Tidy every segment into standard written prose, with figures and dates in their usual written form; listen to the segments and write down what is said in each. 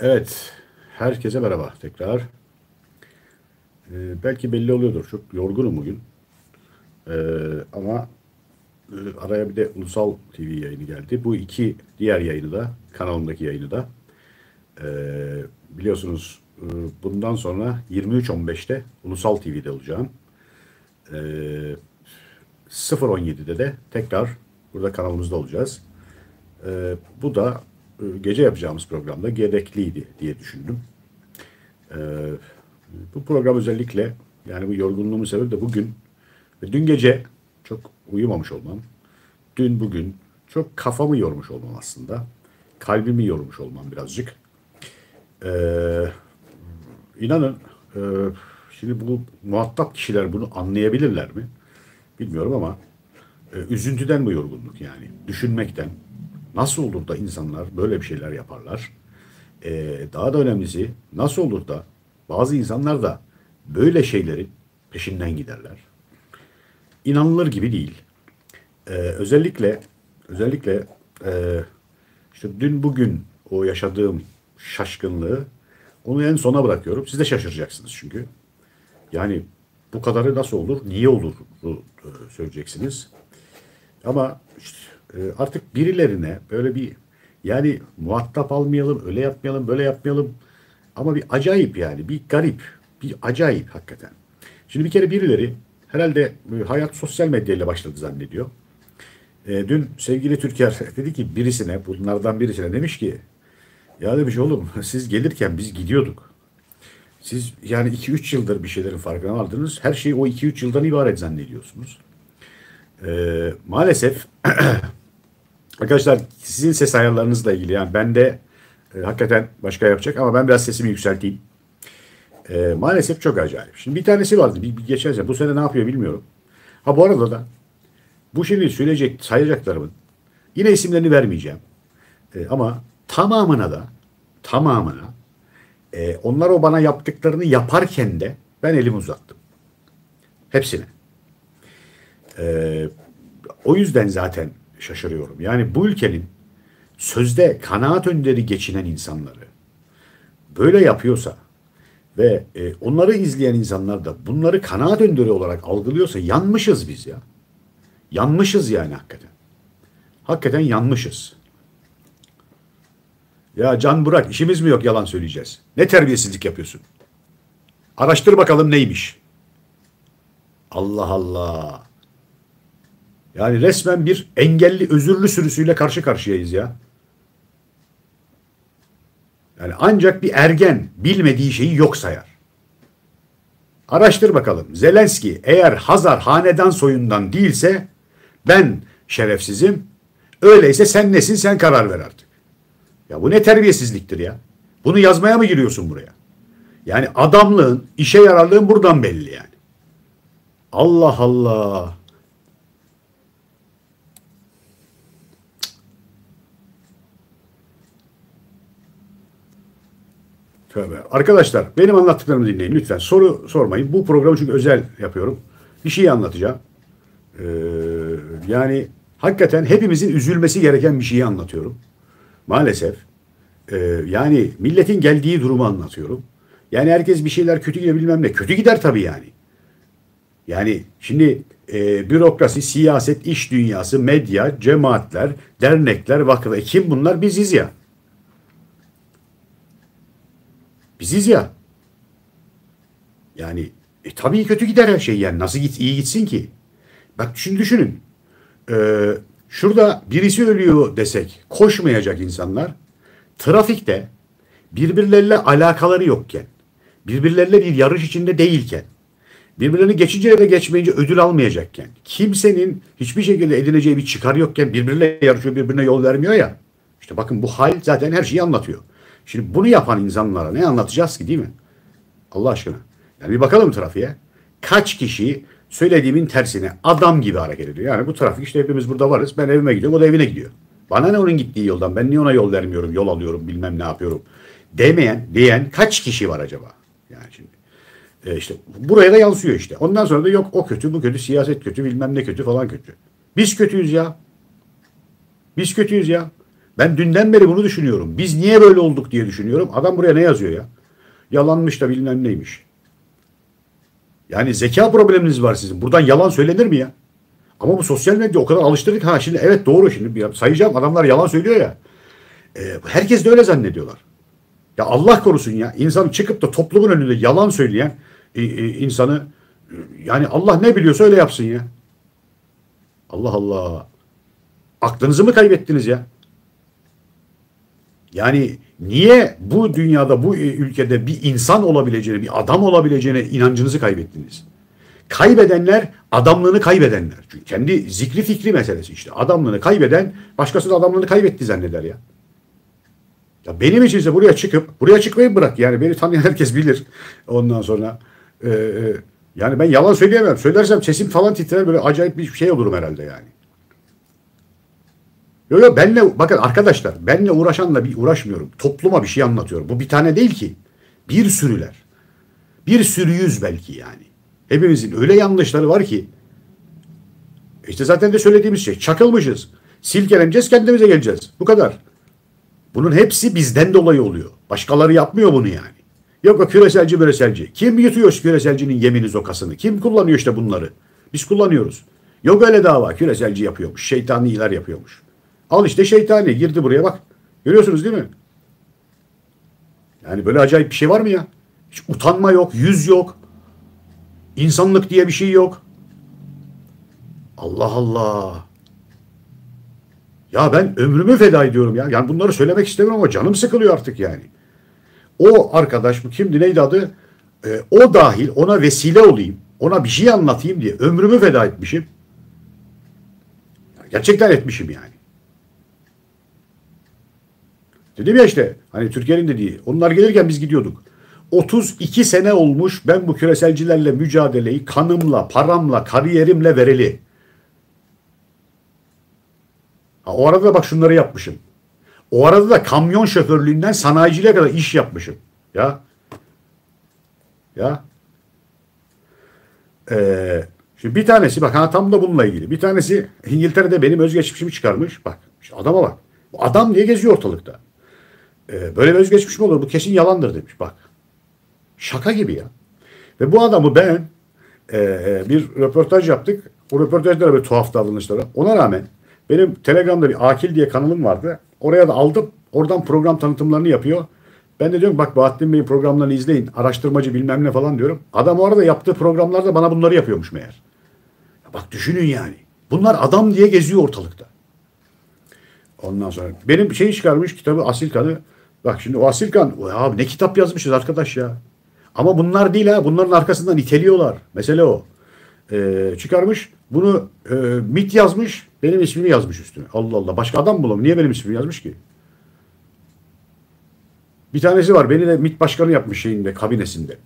Evet, herkese merhaba tekrar. Belki belli oluyordur, çok yorgunum bugün. Ama araya bir de Ulusal TV yayını geldi. Bu iki diğer yayını da, kanalımdaki yayını da. Biliyorsunuz bundan sonra 23.15'te Ulusal TV'de olacağım. 0.17'de de tekrar burada kanalımızda olacağız. Bu da gece yapacağımız programda gerekliydi diye düşündüm. Bu program özellikle, yani bu yorgunluğumun sebebi de bugün ve dün gece çok uyumamış olmam. Dün bugün çok kafamı yormuş olmam aslında. Kalbimi yormuş olmam birazcık. İnanın şimdi bu muhatap kişiler bunu anlayabilirler mi? Bilmiyorum ama üzüntüden bu yorgunluk yani. Düşünmekten. Nasıl olur da insanlar böyle bir şeyler yaparlar? Daha da önemlisi nasıl olur da bazı insanlar da böyle şeylerin peşinden giderler? İnanılır gibi değil. Özellikle işte dün bugün o yaşadığım şaşkınlığı onu en sona bırakıyorum. Siz de şaşıracaksınız çünkü. Yani bu kadarı nasıl olur? Niye olur? Söyleyeceksiniz. Ama işte artık birilerine böyle bir, yani muhatap almayalım, öyle yapmayalım, böyle yapmayalım ama bir acayip, yani bir garip, bir acayip hakikaten. Şimdi bir kere birileri herhalde hayat sosyal medyayla başladı zannediyor. Dün sevgili Türker dedi ki birisine, bunlardan birisine demiş ki ya demiş oğlum siz gelirken biz gidiyorduk. Siz yani 2-3 yıldır bir şeylerin farkına vardınız. Her şeyi o 2-3 yıldan ibaret zannediyorsunuz. Maalesef arkadaşlar sizin ses ayarlarınızla ilgili, yani ben de hakikaten başka yapacak ama ben biraz sesimi yükselteyim. Maalesef çok acayip. Şimdi bir tanesi vardı, bir geçerse bu sene ne yapıyor bilmiyorum. Ha bu arada da bu şimdi sayacaklarımın yine isimlerini vermeyeceğim. Ama tamamına onlar o bana yaptıklarını yaparken de ben elimi uzattım. Hepsine. O yüzden zaten şaşırıyorum. Yani bu ülkenin sözde kanaat önderi geçinen insanları böyle yapıyorsa ve onları izleyen insanlar da bunları kanaat önderi olarak algılıyorsa yanmışız biz ya. Yanmışız yani hakikaten. Hakikaten yanmışız. Ya Can Burak işimiz mi yok yalan söyleyeceğiz? Ne terbiyesizlik yapıyorsun? Araştır bakalım neymiş? Allah Allah. Yani resmen bir engelli özürlü sürüsüyle karşı karşıyayız ya. Yani ancak bir ergen bilmediği şeyi yok sayar. Araştır bakalım. Zelenski eğer Hazar hanedan soyundan değilse ben şerefsizim. Öyleyse sen nesin, sen karar ver artık. Ya bu ne terbiyesizliktir ya. Bunu yazmaya mı giriyorsun buraya? Yani adamlığın, işe yararlığın buradan belli yani. Allah Allah. Arkadaşlar benim anlattıklarımı dinleyin lütfen, soru sormayın, bu programı çünkü özel yapıyorum, bir şey anlatacağım, yani hakikaten hepimizin üzülmesi gereken bir şeyi anlatıyorum maalesef, yani milletin geldiği durumu anlatıyorum, yani herkes bir şeyler kötü gidiyor bilmem ne, kötü gider tabii yani, yani şimdi bürokrasi, siyaset, iş dünyası, medya, cemaatler, dernekler, vakıflar, kim bunlar? Biziz ya. Biziz ya. Yani tabii kötü gider her şey yani. Nasıl iyi gitsin ki? Bak şimdi düşünün. Şurada birisi ölüyor desek koşmayacak insanlar. Trafikte birbirleriyle alakaları yokken, birbirleriyle bir yarış içinde değilken, birbirlerini geçince ya da geçmeyince ödül almayacakken, kimsenin hiçbir şekilde edineceği bir çıkar yokken birbirleriyle yarışıyor, birbirine yol vermiyor ya. İşte bakın bu hal zaten her şeyi anlatıyor. Şimdi bunu yapan insanlara ne anlatacağız ki değil mi? Allah aşkına. Yani bir bakalım trafiğe. Kaç kişi söylediğimin tersine adam gibi hareket ediyor. Yani bu trafik işte hepimiz burada varız. Ben evime gidiyorum, o da evine gidiyor. Bana ne onun gittiği yoldan? Ben niye ona yol vermiyorum, yol alıyorum, bilmem ne yapıyorum demeyen, diyen kaç kişi var acaba? Yani şimdi işte buraya da yansıyor işte. Ondan sonra da yok o kötü, bu kötü, siyaset kötü, bilmem ne kötü falan kötü. Biz kötüyüz ya. Biz kötüyüz ya. Ben dünden beri bunu düşünüyorum. Biz niye böyle olduk diye düşünüyorum. Adam buraya ne yazıyor ya? Yalanmış da bilmem neymiş. Yani zeka probleminiz var sizin. Buradan yalan söylenir mi ya? Ama bu sosyal medya o kadar alıştırdık. Ha şimdi evet doğru, şimdi sayacağım adamlar yalan söylüyor ya. Herkes de öyle zannediyorlar. Ya Allah korusun ya. İnsan çıkıp da toplumun önünde yalan söyleyen insanı yani Allah ne biliyorsa öyle yapsın ya. Allah Allah. Aklınızı mı kaybettiniz ya? Yani niye bu dünyada, bu ülkede bir insan olabileceğine, bir adam olabileceğine inancınızı kaybettiniz? Kaybedenler, adamlığını kaybedenler. Çünkü kendi zikri fikri meselesi işte. Adamlığını kaybeden, başkası da adamlığını kaybetti zanneder ya. Ya benim içinse buraya çıkıp, buraya çıkmayı bırak. Yani beni tanıyan herkes bilir. Ondan sonra yani ben yalan söyleyemem. Söylersem sesim falan titrer, böyle acayip bir şey olurum herhalde yani. Yok yok, benle bakın arkadaşlar, benle uğraşanla bir uğraşmıyorum. Topluma bir şey anlatıyorum. Bu bir tane değil ki. Bir sürüler. Bir sürüyüz belki yani. Hepimizin öyle yanlışları var ki. İşte zaten de söylediğimiz şey. Çakılmışız. Silkeleneceğiz, kendimize geleceğiz. Bu kadar. Bunun hepsi bizden dolayı oluyor. Başkaları yapmıyor bunu yani. Yok o küreselci müreselci. Kim yutuyor küreselcinin yemini zokasını? Kim kullanıyor işte bunları? Biz kullanıyoruz. Yok öyle dava. Küreselci yapıyormuş. Şeytani iyiler yapıyormuş. Al işte şeytani girdi buraya bak. Görüyorsunuz değil mi? Yani böyle acayip bir şey var mı ya? Hiç utanma yok, yüz yok. İnsanlık diye bir şey yok. Allah Allah. Ya ben ömrümü feda ediyorum ya. Yani bunları söylemek istemiyorum ama canım sıkılıyor artık yani. O arkadaş bu kimdi, neydi adı? O dahil ona vesile olayım. Ona bir şey anlatayım diye ömrümü feda etmişim. Gerçekten etmişim yani. Dedim ya işte hani Türker'in dediği, onlar gelirken biz gidiyorduk. 32 sene olmuş ben bu küreselcilerle mücadeleyi kanımla, paramla, kariyerimle vereli. Ha, o arada da bak şunları yapmışım. O arada da kamyon şoförlüğünden sanayiciliğe kadar iş yapmışım. Ya. Ya. Şimdi bir tanesi bak ha, tam da bununla ilgili. Bir tanesi İngiltere'de benim özgeçmişimi çıkarmış. Bak işte adama bak. Bu adam diye geziyor ortalıkta. Böyle bir özgeçmiş mi olur? Bu kesin yalandır demiş. Bak. Şaka gibi ya. Ve bu adamı ben bir röportaj yaptık. O röportajlara böyle tuhaf davranışlara. Ona rağmen benim Telegram'da bir Akil diye kanalım vardı. Oraya da aldım. Oradan program tanıtımlarını yapıyor. Ben de diyorum bak Bahattin Bey'in programlarını izleyin. Araştırmacı bilmem ne falan diyorum. Adam o arada yaptığı programlarda bana bunları yapıyormuş meğer. Ya bak düşünün yani. Bunlar adam diye geziyor ortalıkta. Ondan sonra benim şeyi çıkarmış, kitabı Asil Kan'ı. Bak şimdi o Asil Kan, abi ne kitap yazmışız arkadaş ya. Ama bunlar değil ha. Bunların arkasından iteliyorlar. Mesele o. Çıkarmış. Bunu MİT yazmış. Benim ismimi yazmış üstüne. Allah Allah. Başka adam bulamam. Niye benim ismimi yazmış ki? Bir tanesi var. Beni de MİT başkanı yapmış şeyinde, kabinesinde.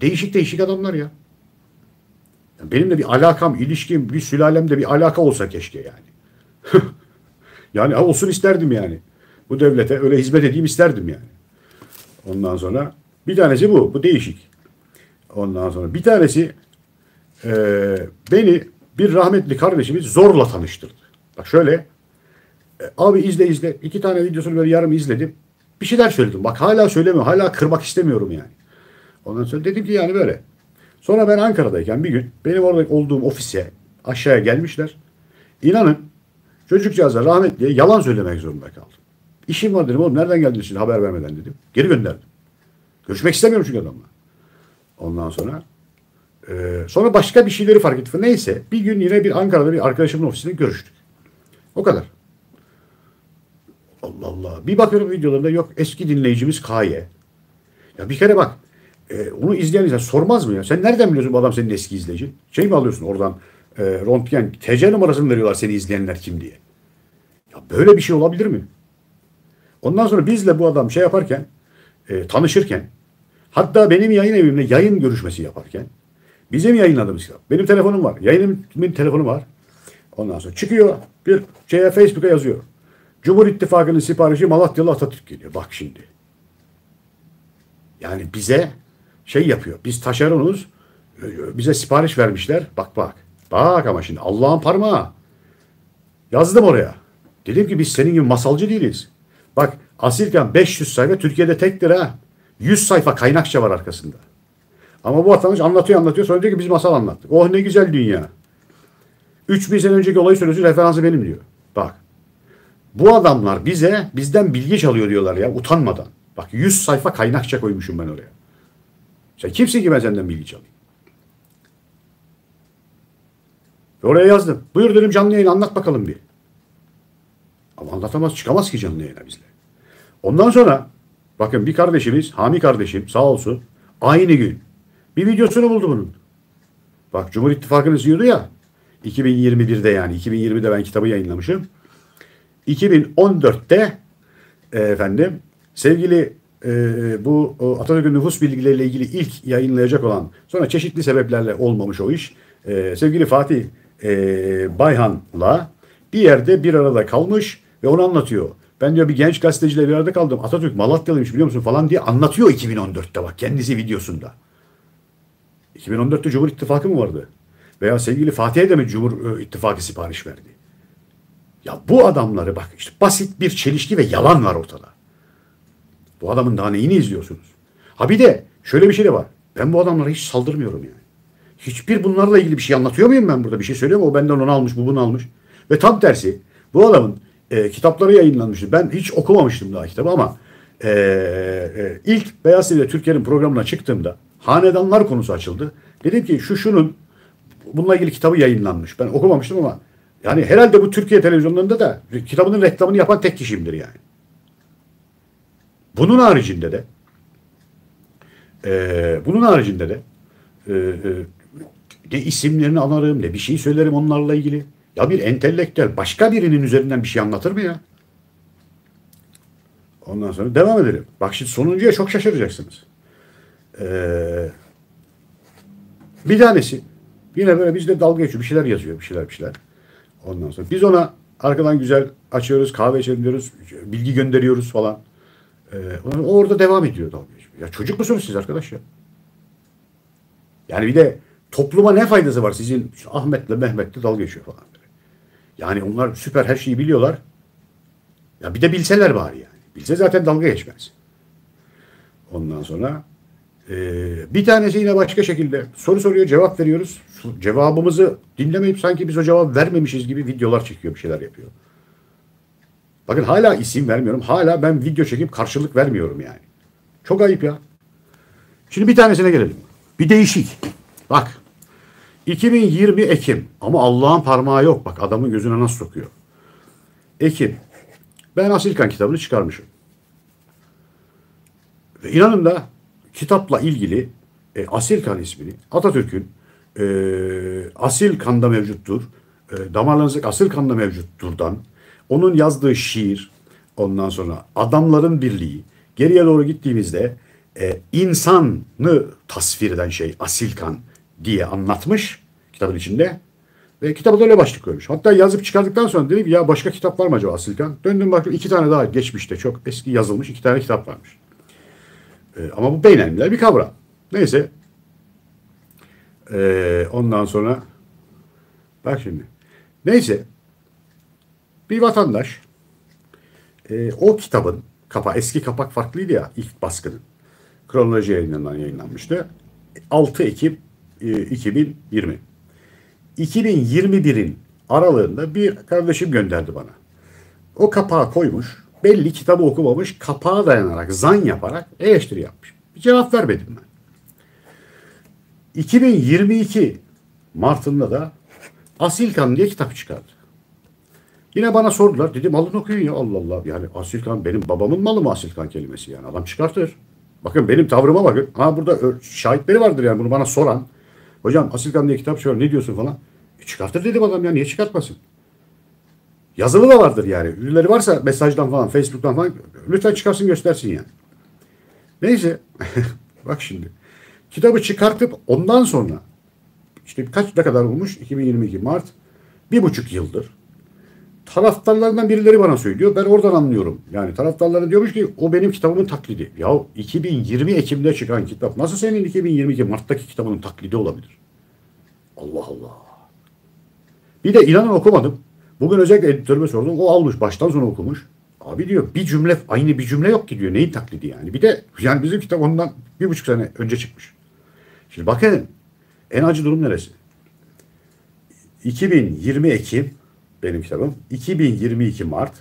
Değişik değişik adamlar ya. Yani benimle bir alakam, ilişkim, bir sülalemde bir alaka olsa keşke yani. Yani olsun isterdim yani. Bu devlete öyle hizmet edeyim isterdim yani. Ondan sonra bir tanesi bu. Bu değişik. Ondan sonra bir tanesi beni bir rahmetli kardeşimiz zorla tanıştırdı. Bak şöyle abi izle. 2 tane videosunu böyle yarım izledim. Bir şeyler söyledim. Bak hala söylemiyorum. Hala kırmak istemiyorum yani. Ondan sonra dedim ki yani böyle. Sonra ben Ankara'dayken bir gün benim orada olduğum ofise aşağıya gelmişler. İnanın çocukcağızlar rahmetliye yalan söylemek zorunda kaldım. İşim var dedim oğlum, nereden geldiniz şimdi haber vermeden dedim. Geri gönderdim. Görüşmek istemiyorum çünkü adamla. Ondan sonra sonra başka bir şeyleri fark ettim. Neyse bir gün yine bir Ankara'da bir arkadaşımın ofisinde görüştük. O kadar. Allah Allah. Bir bakıyorum videolarında yok eski dinleyicimiz K'ye. Ya bir kere bak onu izleyen insan sormaz mı ya? Sen nereden biliyorsun bu adam senin eski izleyicin? Şey mi alıyorsun oradan? Röntgen, TC numarasını veriyorlar seni izleyenler kim diye. Ya böyle bir şey olabilir mi? Ondan sonra bizle bu adam şey yaparken, tanışırken, hatta benim yayın evimle yayın görüşmesi yaparken, bizim yayınladığımız kitap. Benim telefonum var. Yayınımın telefonu var. Ondan sonra çıkıyor bir şeye, Facebook'a yazıyor. Cumhur İttifakı'nın siparişi Malatyalı Atatürk geliyor. Bak şimdi. Yani bize şey yapıyor. Biz taşeronuz. Bize sipariş vermişler. Bak bak. Bak ama şimdi Allah'ın parmağı. Yazdım oraya. Dedim ki biz senin gibi masalcı değiliz. Bak Asil Kan 500 sayfa Türkiye'de tektir ha. 100 sayfa kaynakça var arkasında. Ama bu vatandaş anlatıyor sonra diyor ki biz masal anlattık. Oh ne güzel dünya. 3000 sene önceki olayı söylüyorsun, referansı benim diyor. Bak bu adamlar bizden bilgi çalıyor diyorlar ya utanmadan. Bak 100 sayfa kaynakça koymuşum ben oraya. Sen kimsin ki ben senden bilgi çalayım? Oraya yazdım. Buyur dedim canlı yayına anlat bakalım bir. Ama anlatamaz, çıkamaz ki canlı yayına bizle. Ondan sonra bakın bir kardeşimiz, Hami kardeşim sağ olsun aynı gün bir videosunu buldu bunun. Bak Cumhur İttifakı'nı izliyordu ya 2021'de yani 2020'de ben kitabı yayınlamışım. 2014'te efendim sevgili bu Atatürk'ün nüfus bilgileriyle ilgili ilk yayınlayacak olan sonra çeşitli sebeplerle olmamış o iş. Sevgili Fatih Bayhan'la bir yerde bir arada kalmış ve onu anlatıyor. Ben diyor bir genç gazeteciyle bir arada kaldım. Atatürk Malatyalıymış biliyor musun falan diye anlatıyor 2014'te bak kendisi videosunda. 2014'te Cumhur İttifakı mı vardı? Veya sevgili Fatih'e de mi Cumhur İttifakı sipariş verdi? Ya bu adamları bak işte basit bir çelişki ve yalan var ortada. Bu adamın daha neyini izliyorsunuz? Ha bir de şöyle bir şey de var. Ben bu adamlara hiç saldırmıyorum yani. Hiçbir bunlarla ilgili bir şey anlatıyor muyum ben burada? Bir şey söylüyorum. O benden onu almış, bu bunu almış. Ve tam tersi bu adamın kitapları yayınlanmıştı. Ben hiç okumamıştım daha kitabı ama ilk Beyaz TV'de Türker'in programına çıktığımda hanedanlar konusu açıldı. Dedim ki şunun bununla ilgili kitabı yayınlanmış. Ben okumamıştım ama yani herhalde bu Türkiye televizyonlarında da kitabının reklamını yapan tek kişiyimdir yani. Bunun haricinde de ne isimlerini anarım ne bir şey söylerim onlarla ilgili. Ya bir entelektüel başka birinin üzerinden bir şey anlatır mı ya? Ondan sonra devam edelim. Bak şimdi sonuncuya çok şaşıracaksınız. Bir tanesi yine böyle bizde dalga geçiyor. Bir şeyler yazıyor. Bir şeyler. Ondan sonra biz ona arkadan güzel açıyoruz. Kahve içelim diyoruz. Bilgi gönderiyoruz falan. O orada devam ediyor dalga geçiyor. Ya çocuk musunuz siz arkadaş ya? Yani bir de topluma ne faydası var sizin Ahmet'le Mehmet'le dalga geçiyor falan. Yani onlar süper her şeyi biliyorlar. Ya bir de bilseler bari yani. Bilse zaten dalga geçmez. Ondan sonra bir tanesi yine başka şekilde soru soruyor cevap veriyoruz. Cevabımızı dinlemeyip sanki biz o cevap vermemişiz gibi videolar çekiyor bir şeyler yapıyor. Bakın hala isim vermiyorum. Hala ben video çekip karşılık vermiyorum yani. Çok ayıp ya. Şimdi bir tanesine gelelim. Bir değişik. Bak 2020 Ekim ama Allah'ın parmağı yok. Bak adamın gözüne nasıl sokuyor. Ekim. Ben Asil Kan kitabını çıkarmışım. Ve inanın da kitapla ilgili Asil Kan ismini Atatürk'ün Asil Kan'da mevcuttur. Damarlarınızdaki Asil Kan'da mevcuttur'dan onun yazdığı şiir ondan sonra adamların birliği geriye doğru gittiğimizde insanı tasvir eden şey Asil Kan diye anlatmış kitabın içinde ve kitabı da öyle başlık koymuş. Hatta yazıp çıkardıktan sonra dedim ya başka kitap var mı acaba Asil Kan? Döndüm baktım 2 tane daha geçmişte çok eski yazılmış 2 tane kitap varmış. Ama bu beynelmiler bir kavram. Neyse. Ondan sonra bak şimdi. Neyse. Bir vatandaş o kitabın eski kapak farklıydı ya ilk baskının. Kronoloji yayınlarından yayınlanmıştı. 6 Ekim 2020. 2021'in aralığında bir kardeşim gönderdi bana. O kapağı koymuş. Belli kitabı okumamış. Kapağa dayanarak, zan yaparak eleştiri yapmış. Bir cevap vermedim ben. 2022 Mart'ında da Asil Kan diye kitap çıkardı. Yine bana sordular. Dedim alın okuyun ya Allah Allah. Yani Asil Kan benim babamın malı mı Asil Kan kelimesi yani? Adam çıkartır. Bakın benim tavrıma bakın. Ha burada şahitleri vardır yani bunu bana soran. Hocam Asil Kan diye kitap çıkar ne diyorsun falan. Çıkartır dedim adam ya niye çıkartmasın? Yazılı da vardır yani. Ürünleri varsa mesajdan falan Facebook'tan falan lütfen çıkarsın göstersin yani. Neyse bak şimdi. Kitabı çıkartıp ondan sonra işte ne kadar olmuş? 2022 Mart 1,5 yıldır. Taraftarlarından birileri bana söylüyor. Ben oradan anlıyorum. Yani taraftarları diyormuş ki o benim kitabımın taklidi. Yahu 2020 Ekim'de çıkan kitap nasıl senin 2022 Mart'taki kitabının taklidi olabilir? Allah Allah. Bir de inanın okumadım. Bugün özellikle editörüme sordum. O almış baştan sona okumuş. Abi diyor bir cümle, aynı bir cümle yok ki diyor. Neyin taklidi yani? Bir de yani bizim kitap ondan 1,5 sene önce çıkmış. Şimdi bakın en acı durum neresi? 2020 Ekim benim kitabım. 2022 Mart.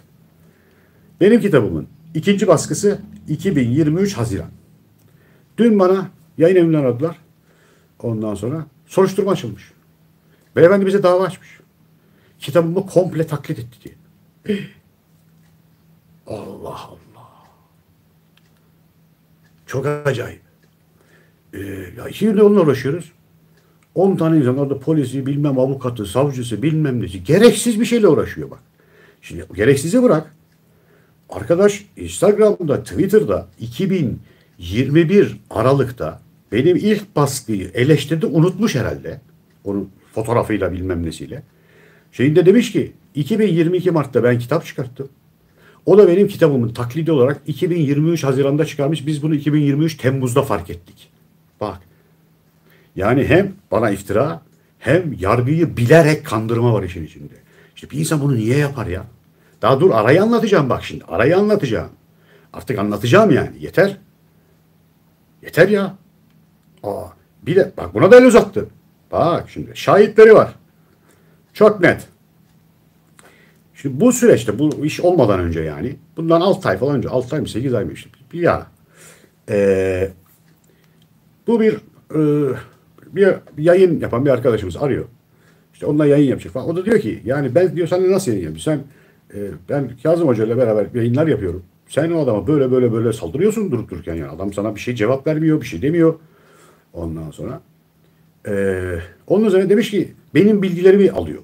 Benim kitabımın ikinci baskısı 2023 Haziran. Dün bana yayın evinden aradılar. Ondan sonra soruşturma açılmış. Beyefendi bize dava açmış. Kitabımı komple taklit etti diye. Allah Allah. Çok acayip. Ya 2 yılda onunla uğraşıyoruz. 10 tane insan orada polisi, bilmem avukatı, savcısı, bilmem nesi. Gereksiz bir şeyle uğraşıyor bak. Şimdi gereksizi bırak. Arkadaş Instagram'da, Twitter'da 2021 Aralık'ta benim ilk baskıyı eleştirdi, unutmuş herhalde. Onun fotoğrafıyla bilmem nesiyle. Şeyinde demiş ki 2022 Mart'ta ben kitap çıkarttım. O da benim kitabımın taklidi olarak 2023 Haziran'da çıkarmış. Biz bunu 2023 Temmuz'da fark ettik. Bak. Yani hem bana iftira hem yargıyı bilerek kandırma var işin içinde. İşte bir insan bunu niye yapar ya? Daha dur arayı anlatacağım bak şimdi. Arayı anlatacağım. Artık anlatacağım yani. Yeter. Yeter ya. Aa, bir de bak buna da el uzattı. Bak şimdi şahitleri var. Çok net. Şimdi bu süreçte, bu iş olmadan önce yani, bundan 6 ay falan önce, 6 ay mı 8 ay mı işte bir ara. Bu bir yayın yapan bir arkadaşımız arıyor. İşte onunla yayın yapacak falan. O da diyor ki yani ben diyor sana nasıl yayın yapayım? Sen, ben Kazım Hoca ile beraber yayınlar yapıyorum. Sen o adama böyle böyle böyle saldırıyorsun durup dururken yani. Adam sana bir şey cevap vermiyor, bir şey demiyor. Ondan sonra onun üzerine demiş ki benim bilgilerimi alıyor.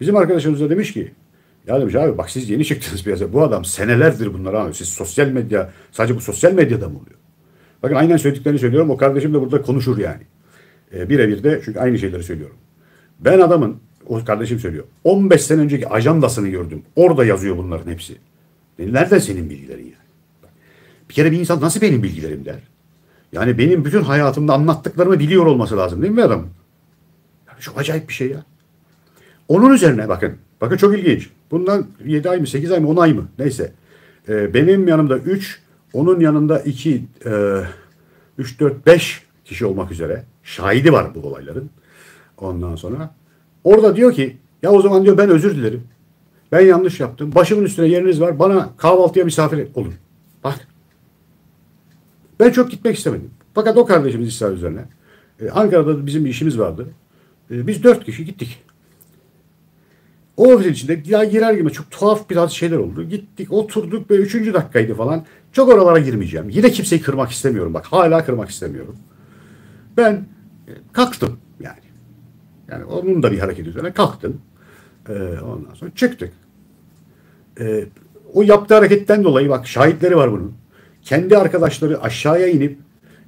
Bizim arkadaşımız da demiş ki ya demiş abi bak siz yeni çıktınız piyasaya. Bu adam senelerdir bunları anlıyor. Siz sosyal medya, sadece bu sosyal medyada mı oluyor? Bakın aynen söylediklerini söylüyorum. O kardeşim de burada konuşur yani. Birebir de çünkü aynı şeyleri söylüyorum. Ben adamın, o kardeşim söylüyor, 15 sene önceki ajandasını gördüm. Orada yazıyor bunların hepsi. Nereden senin bilgilerin yani? Bir kere bir insan nasıl benim bilgilerim der? Yani benim bütün hayatımda anlattıklarımı biliyor olması lazım değil mi adam? Yani çok acayip bir şey ya. Onun üzerine bakın. Bakın çok ilginç. Bundan 7 ay mı 8 ay mı 10 ay mı neyse. Benim yanımda 3, onun yanında 2, 3, 4, 5 kişi olmak üzere. Şahidi var bu olayların. Ondan sonra orada diyor ki ya o zaman diyor ben özür dilerim. Ben yanlış yaptım. Başımın üstüne yeriniz var. Bana kahvaltıya misafir olun. Bak. Ben çok gitmek istemedim. Fakat o kardeşimiz ısrar üzerine. Ankara'da bizim bir işimiz vardı. Biz 4 kişi gittik. O ofisin içinde ya girer gibi çok tuhaf biraz şeyler oldu. Gittik oturduk ve 3. dakikaydı falan. Çok oralara girmeyeceğim. Yine kimseyi kırmak istemiyorum. Bak hala kırmak istemiyorum. Ben kalktım yani. Yani onun da bir hareket üzerine kalktım. Ondan sonra çıktık. O yaptığı hareketten dolayı bak şahitleri var bunun. Kendi arkadaşları aşağıya inip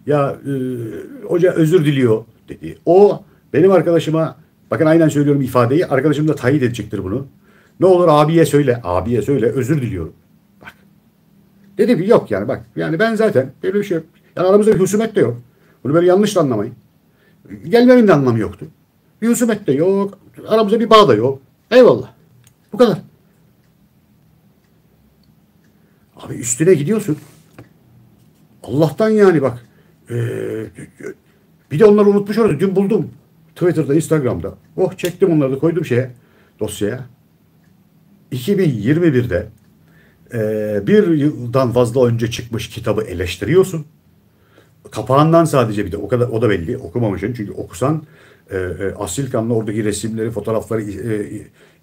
ya hoca özür diliyor dedi. O benim arkadaşıma bakın aynen söylüyorum ifadeyi. Arkadaşım da tayit edecektir bunu. Ne olur abiye söyle. Abiye söyle. Özür diliyorum. Bak. Dedi ki yok yani bak. Yani ben zaten böyle bir şey yok. Yani aramızda bir husumet de yok. Bunu böyle yanlış da anlamayın. Gelmemin de anlamı yoktu. Bir husumet de yok. Aramızda bir bağ da yok. Eyvallah. Bu kadar. Abi üstüne gidiyorsun. Allah'tan yani bak. Bir de onları unutmuş orada. Dün buldum. Twitter'da, Instagram'da. Oh çektim onları da koydum şeye, dosyaya. 2021'de bir yıldan fazla önce çıkmış kitabı eleştiriyorsun. Kapağından sadece bir de o kadar, o da belli okumamışsın. Çünkü okusan Asil Kan'la oradaki resimleri, fotoğrafları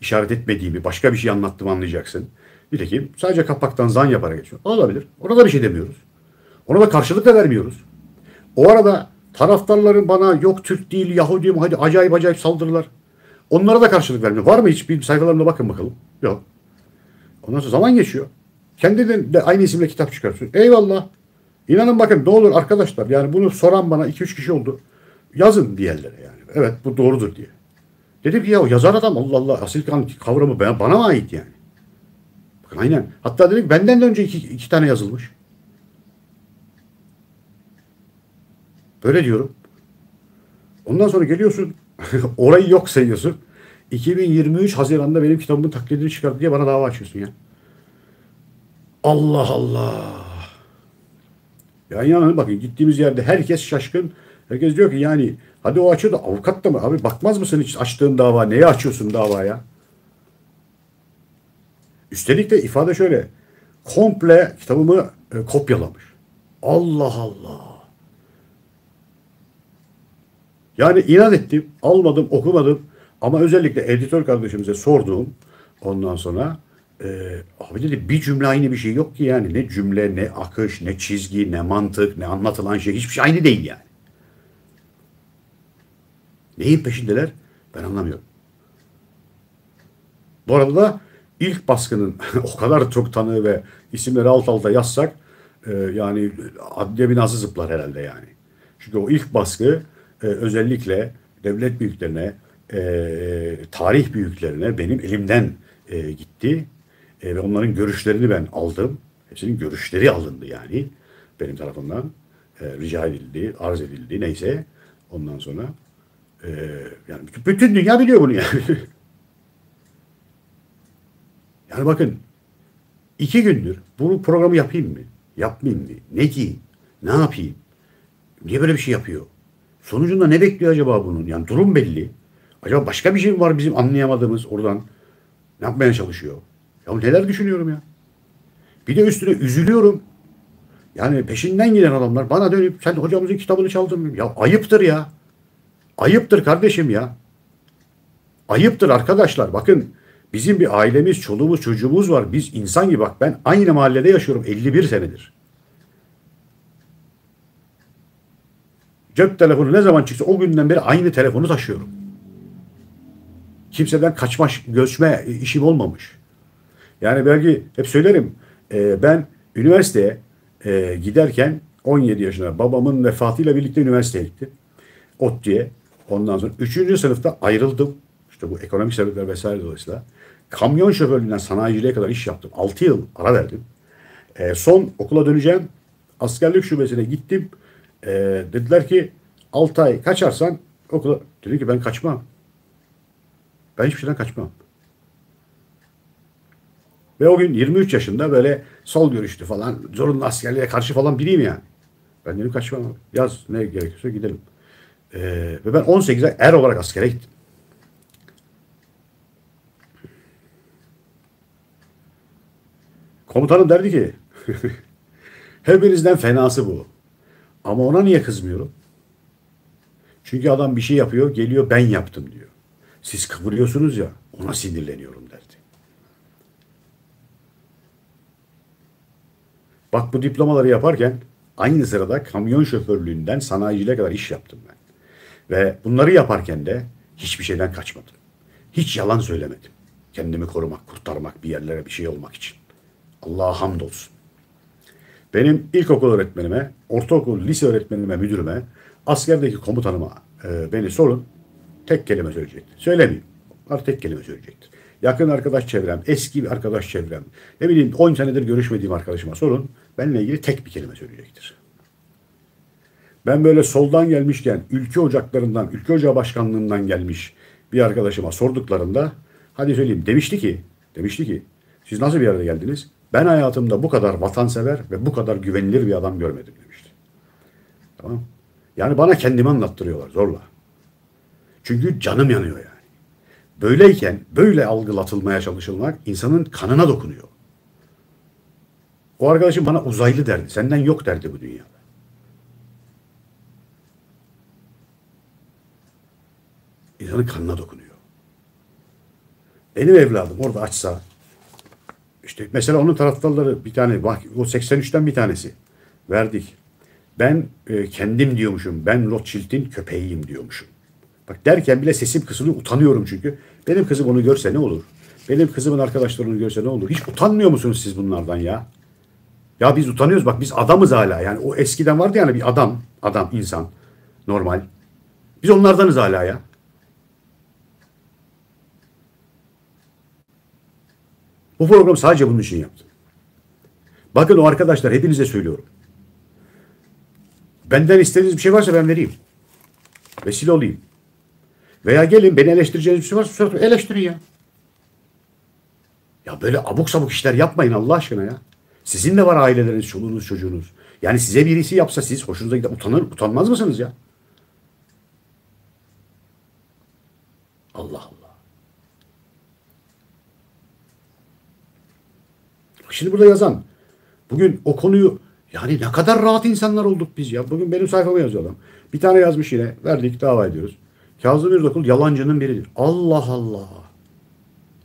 işaret etmediğimi, başka bir şey anlattığımı anlayacaksın. Nitekim sadece kapaktan zan yaparak geçiyor. Olabilir. Ona da bir şey demiyoruz. Ona da karşılık da vermiyoruz. O arada taraftarların bana yok Türk değil, Yahudi mi? Hadi acayip acayip saldırılar. Onlara da karşılık vermiyor. Var mı hiçbir sayfalarına bakın bakalım. Yok. Ondan sonra zaman geçiyor. Kendin de aynı isimle kitap çıkartıyorsun. Eyvallah. İnanın bakın ne olur arkadaşlar. Yani bunu soran bana 2-3 kişi oldu. Yazın bir yerlere yani. Evet bu doğrudur diye. Dedim ki ya yazar adam Allah Allah Asil Kan kavramı bana mı ait yani? Bakın aynen. Hatta dedik benden de önce iki tane yazılmış. Öyle diyorum. Ondan sonra geliyorsun orayı yok sayıyorsun. 2023 Haziran'da benim kitabımın taklidini çıkarttı diye bana dava açıyorsun ya. Allah Allah. Yani bakın gittiğimiz yerde herkes şaşkın. Herkes diyor ki yani hadi o açıyor da avukat da mı? Abi bakmaz mısın hiç açtığın dava? Neye açıyorsun davaya? Üstelik de ifade şöyle. Komple kitabımı kopyalamış. Allah Allah. Yani inat ettim. Almadım, okumadım. Ama özellikle editör kardeşimize sorduğum ondan sonra abi dedi bir cümle aynı bir şey yok ki yani. Ne cümle, ne akış, ne çizgi, ne mantık, ne anlatılan şey. Hiçbir şey aynı değil yani. Neyin peşindeler? Ben anlamıyorum. Bu arada da ilk baskının o kadar çok tanığı ve isimleri alt alta yazsak yani adliye binası zıplar herhalde yani. Çünkü o ilk baskı özellikle devlet büyüklerine, tarih büyüklerine benim elimden gitti. Ve onların görüşlerini ben aldım. Hepsinin görüşleri alındı yani. Benim tarafından rica edildi, arz edildi neyse. Ondan sonra yani bütün dünya biliyor bunu yani. Yani bakın 2 gündür bunu programı yapayım mı? Yapmayayım mı? Ne diyeyim? Ne yapayım? Niye böyle bir şey yapıyor? Sonucunda ne bekliyor acaba bunun? Yani durum belli. Acaba başka bir şey mi var bizim anlayamadığımız oradan? Ne yapmaya çalışıyor? Ya neler düşünüyorum ya? Bir de üstüne üzülüyorum. Yani peşinden giden adamlar bana dönüp sen hocamızın kitabını çaldın mı? Ya ayıptır ya. Ayıptır kardeşim ya. Ayıptır arkadaşlar. Bakın bizim bir ailemiz, çoluğumuz, çocuğumuz var. Biz insan gibi bak ben aynı mahallede yaşıyorum 51 senedir. Cep telefonu ne zaman çıksa o günden beri aynı telefonu taşıyorum. Kimseden kaçma, göçme işim olmamış. Yani belki hep söylerim ben üniversiteye giderken 17 yaşında babamın vefatıyla birlikte üniversiteye gittim. ODTÜ'ye. Ondan sonra 3. sınıfta ayrıldım. İşte bu ekonomik sebepler vesaire dolayısıyla. Kamyon şoförlüğünden sanayiciliğe kadar iş yaptım. 6 yıl ara verdim. Son okula döneceğim. Askerlik şubesine gittim. Dediler ki 6 ay kaçarsan okula. Dedim ki ben kaçmam. Ben hiçbir şeyden kaçmam. Ve o gün 23 yaşında böyle sol görüşlü falan zorunlu askerliğe karşı falan biriyim yani. Ben dedim kaçmam. Yaz ne gerekiyorsa gidelim. Ve ben 18'e er olarak askere gittim. Komutanım derdi ki hepinizden fenası bu. Ama ona niye kızmıyorum? Çünkü adam bir şey yapıyor, geliyor ben yaptım diyor. Siz kıvırıyorsunuz ya, ona sinirleniyorum derdi. Bak bu diplomaları yaparken aynı sırada kamyon şoförlüğünden sanayiciliğe kadar iş yaptım ben. Ve bunları yaparken de hiçbir şeyden kaçmadım. Hiç yalan söylemedim. Kendimi korumak, kurtarmak, bir yerlere bir şey olmak için. Allah'a hamdolsun. Benim ilkokul öğretmenime, ortaokul, lise öğretmenime, müdürüme, askerdeki komutanıma beni sorun. Tek kelime söyleyecektir. Söylemeyeyim. Tek kelime söyleyecektir. Yakın arkadaş çevrem, eski bir arkadaş çevrem, ne bileyim 10 senedir görüşmediğim arkadaşıma sorun. Benimle ilgili tek bir kelime söyleyecektir. Ben böyle soldan gelmişken, ülke ocaklarından, ülke ocağı başkanlığından gelmiş bir arkadaşıma sorduklarında, hadi söyleyeyim demişti ki, siz nasıl bir arada geldiniz? Ben hayatımda bu kadar vatansever ve bu kadar güvenilir bir adam görmedim demişti. Tamam. Yani bana kendimi anlattırıyorlar zorla. Çünkü canım yanıyor yani. Böyleyken böyle algılatılmaya çalışılmak insanın kanına dokunuyor. O arkadaşım bana uzaylı derdi. Senden yok derdi bu dünyada. İnsanın kanına dokunuyor. Benim evladım orada açsa işte mesela onun taraftarları bir tane bak o 83'ten bir tanesi verdik. Ben kendim diyormuşum. Ben Rothschild'in köpeğiyim diyormuşum. Bak derken bile sesim kısılıyor. Utanıyorum çünkü. Benim kızım onu görse ne olur? Benim kızımın arkadaşları onu görse ne olur? Hiç utanmıyor musunuz siz bunlardan ya? Ya biz utanıyoruz. Bak biz adamız hala. Yani o eskiden vardı yani bir adam, insan. Normal. Biz onlardanız hala ya. Bu programı sadece bunun için yaptım. Bakın o arkadaşlar hepinize söylüyorum. Benden istediğiniz bir şey varsa ben vereyim. Vesile olayım. Veya gelin beni eleştireceğiniz bir şey varsa eleştirin ya. Ya böyle abuk sabuk işler yapmayın Allah aşkına ya. Sizin de var aileleriniz, çoluğunuz, çocuğunuz. Yani size birisi yapsa siz hoşunuza gider, utanmaz mısınız ya? Allah Allah. Şimdi burada yazan, bugün o konuyu, yani ne kadar rahat insanlar olduk biz ya. Bugün benim sayfama yazıyor adam. Bir tane yazmış yine, verdik, dava ediyoruz. Kazım Yurdakul yalancının biridir. Allah Allah.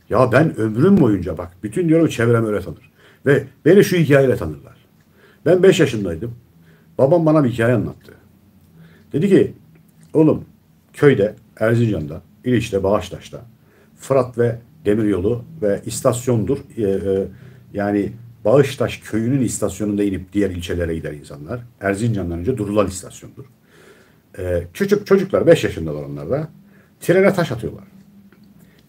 Ya ben ömrüm boyunca bak, bütün diyorum çevrem öyle tanır. Ve beni şu hikayeyle tanırlar. Ben 5 yaşındaydım. Babam bana bir hikaye anlattı. Dedi ki, oğlum köyde, Erzincan'da, İliç'te, Bağıştaş'ta, Fırat ve Demiryolu ve istasyondur. Yani Bağıştaş köyünün istasyonunda inip diğer ilçelere gider insanlar. Erzincan'dan önce durulan istasyondur. Küçük çocuklar, 5 yaşındalar onlar da. Trene taş atıyorlar.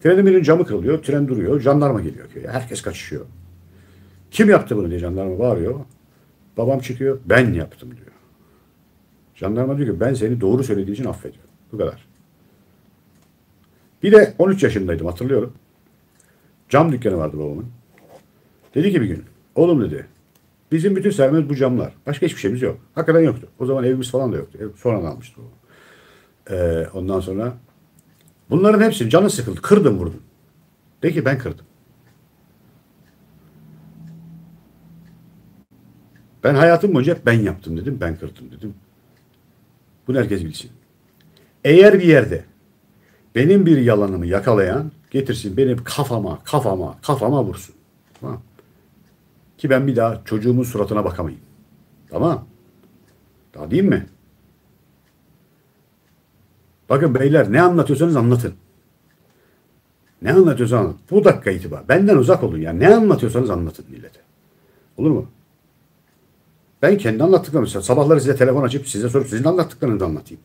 Trenin birinin camı kırılıyor, tren duruyor, jandarma geliyor köye. Herkes kaçışıyor. Kim yaptı bunu diye jandarma bağırıyor. Babam çıkıyor, ben yaptım diyor. Jandarma diyor ki, ben seni doğru söylediğin için affediyorum. Bu kadar. Bir de 13 yaşındaydım, hatırlıyorum. Cam dükkanı vardı babamın. Dedi ki bir gün, oğlum dedi, bizim bütün sermayemiz bu camlar. Başka hiçbir şeyimiz yok. Hakikaten yoktu. O zaman evimiz falan da yoktu. Sonradan almıştı babam. Ondan sonra bunların hepsini canı sıkıldı. Kırdım, vurdum. De ki ben kırdım. Ben hayatım boyunca ben yaptım dedim, ben kırdım dedim. Bunu herkes bilsin. Eğer bir yerde benim bir yalanımı yakalayan getirsin benim kafama vursun. Tamam. Ki ben bir daha çocuğumun suratına bakamayayım. Tamam. Daha değil mi? Bakın beyler, ne anlatıyorsanız anlatın. Ne anlatıyorsanız anlatın. Bu dakika itibariyle benden uzak olun ya. Ne anlatıyorsanız anlatın millete. Olur mu? Ben kendi anlattıklarımı sabahları size telefon açıp size sorup sizin anlattıklarını da anlatayım.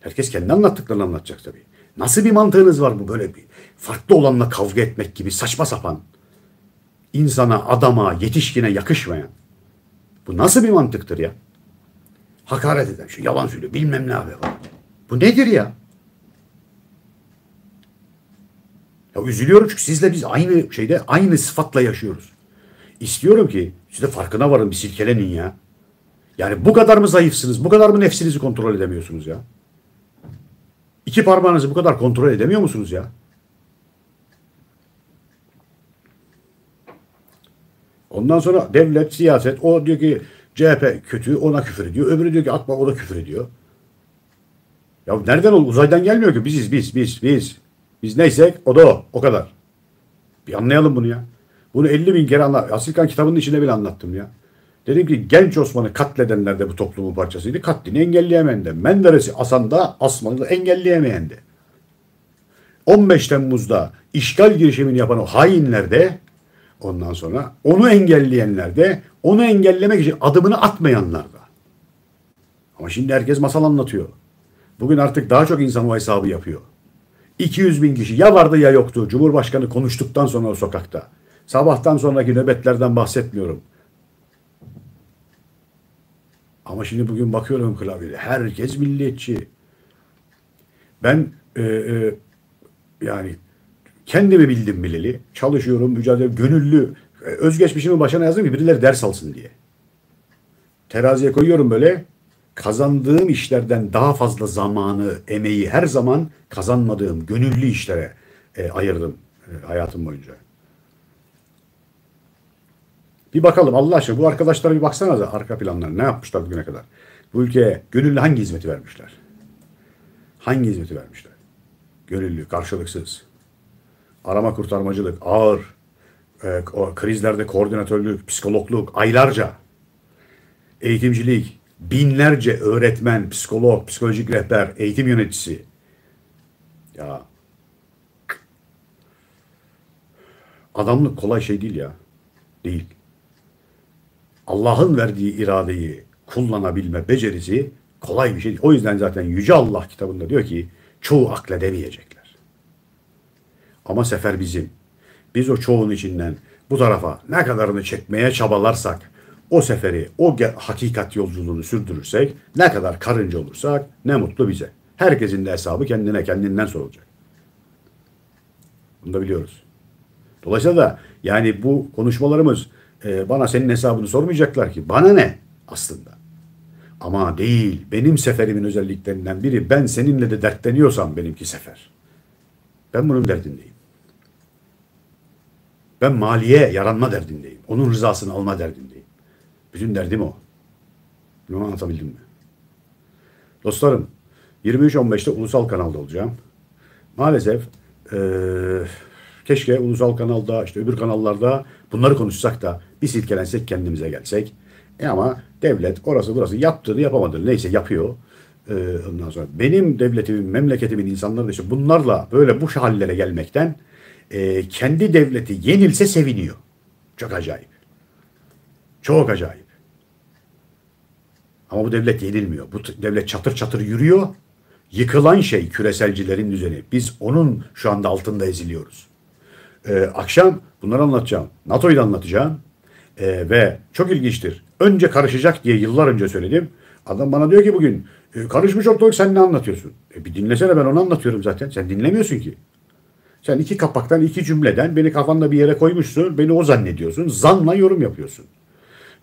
Herkes kendi anlattıklarını anlatacak tabii. Nasıl bir mantığınız var bu böyle bir farklı olanla kavga etmek gibi saçma sapan, insana, adama, yetişkine yakışmayan. Bu nasıl bir mantıktır ya? Hakaret eden, şu yalan söylüyor, bilmem ne abi. Bu nedir ya? Ya üzülüyorum çünkü sizle biz aynı şeyde, aynı sıfatla yaşıyoruz. İstiyorum ki siz de farkına varın, bir silkelenin ya. Yani bu kadar mı zayıfsınız? Bu kadar mı nefsinizi kontrol edemiyorsunuz ya? İki parmağınızı bu kadar kontrol edemiyor musunuz ya? Ondan sonra devlet, siyaset, o diyor ki CHP kötü, ona küfür ediyor. Öbürü diyor ki atma, o da küfür ediyor. Ya nereden oldu? Uzaydan gelmiyor ki. Biziz, biz. Biz neysek o da o. O kadar. Bir anlayalım bunu ya. Bunu 50.000 kere anlattım. Asil Kan kitabının içinde bile anlattım ya. Dedim ki genç Osman'ı katledenler de bu toplumun parçasıydı. Katlini engelleyemeyen de. Menderes'i asan da Asman'ı da engelleyemeyen de. 15 Temmuz'da işgal girişimini yapan o hainler de, ondan sonra onu engelleyenler de, onu engellemek için adımını atmayanlar da. Ama şimdi herkes masal anlatıyor. Bugün artık daha çok insan o hesabı yapıyor. 200.000 kişi ya vardı ya yoktu. Cumhurbaşkanı konuştuktan sonra o sokakta. Sabahtan sonraki nöbetlerden bahsetmiyorum. Ama şimdi bugün bakıyorum klavyede. Herkes milliyetçi. Ben yani kendimi bildim bileli. Çalışıyorum, mücadele, gönüllü. Özgeçmişimi başına yazdım ki birileri ders alsın diye. Teraziye koyuyorum böyle. Kazandığım işlerden daha fazla zamanı, emeği her zaman kazanmadığım gönüllü işlere ayırdım hayatım boyunca. Bir bakalım Allah aşkına, bu arkadaşlara bir baksanıza arka planlarına, ne yapmışlar bugüne kadar. Bu ülkeye gönüllü hangi hizmeti vermişler? Hangi hizmeti vermişler? Gönüllü, karşılıksız. Arama kurtarmacılık, ağır. Krizlerde koordinatörlük, psikologluk, aylarca. Eğitimcilik, binlerce öğretmen, psikolog, psikolojik rehber, eğitim yöneticisi. Ya. Adamlık kolay şey değil ya. Değil. Allah'ın verdiği iradeyi kullanabilme becerisi kolay bir şey değil. O yüzden zaten Yüce Allah kitabında diyor ki çoğu akledemeyecekler. Ama sefer bizim. Biz o çoğun içinden bu tarafa ne kadarını çekmeye çabalarsak, o seferi, o hakikat yolculuğunu sürdürürsek, ne kadar karınca olursak ne mutlu bize. Herkesin de hesabı kendinden sorulacak. Bunu da biliyoruz. Dolayısıyla da yani bu konuşmalarımız bana senin hesabını sormayacaklar ki. Bana ne aslında? Ama değil. Benim seferimin özelliklerinden biri, ben seninle de dertleniyorsam benimki sefer. Ben bunun derdindeyim. Ben maliye yaranma derdindeyim. Onun rızasını alma derdindeyim. Bütün derdim o. Bunu anlatabildim mi? Dostlarım, 23.15'te Ulusal Kanal'da olacağım. Maalesef keşke Ulusal Kanal'da, işte öbür kanallarda bunları konuşsak da biz silkelensek, kendimize gelsek. Ama devlet orası burası yaptığını yapamadı. Neyse yapıyor. Ondan sonra benim devletimin, memleketimin insanları da işte bunlarla böyle bu hallere gelmekten kendi devleti yenilse seviniyor. Çok acayip. Çok acayip. Ama bu devlet yenilmiyor. Bu devlet çatır çatır yürüyor. Yıkılan şey küreselcilerin düzeni. Biz onun şu anda altında eziliyoruz. Akşam bunları anlatacağım. NATO'yu da anlatacağım. Ve çok ilginçtir. Önce karışacak diye yıllar önce söyledim. Adam bana diyor ki bugün karışmış ortalık, sen ne anlatıyorsun? Bir dinlesene, ben onu anlatıyorum zaten. Sen dinlemiyorsun ki. Sen iki kapaktan, iki cümleden beni kafanda bir yere koymuşsun. Beni o zannediyorsun. Zanla yorum yapıyorsun.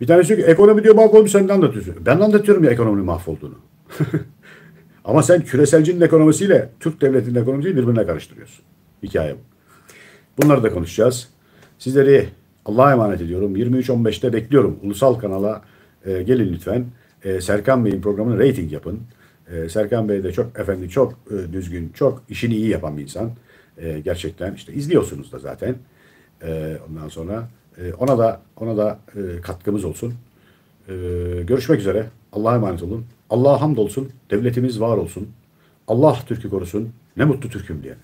Bir tanesi diyor ki ekonomi diyor mahvolmuş, sen ne anlatıyorsun? Ben anlatıyorum ya ekonominin mahvolduğunu. Ama sen küreselcinin ekonomisiyle Türk devletinin ekonomisiyle birbirine karıştırıyorsun. Hikaye bu. Bunları da konuşacağız. Sizleri Allah'a emanet ediyorum. 23.15'te bekliyorum. Ulusal Kanal'a gelin lütfen. Serkan Bey'in programını reyting yapın. Serkan Bey de çok efendi, çok düzgün, çok işini iyi yapan bir insan. Gerçekten işte izliyorsunuz da zaten. Ondan sonra ona da katkımız olsun. Görüşmek üzere. Allah'a emanet olun. Allah'a hamdolsun. Devletimiz var olsun. Allah Türk'ü korusun. Ne mutlu Türk'üm diye.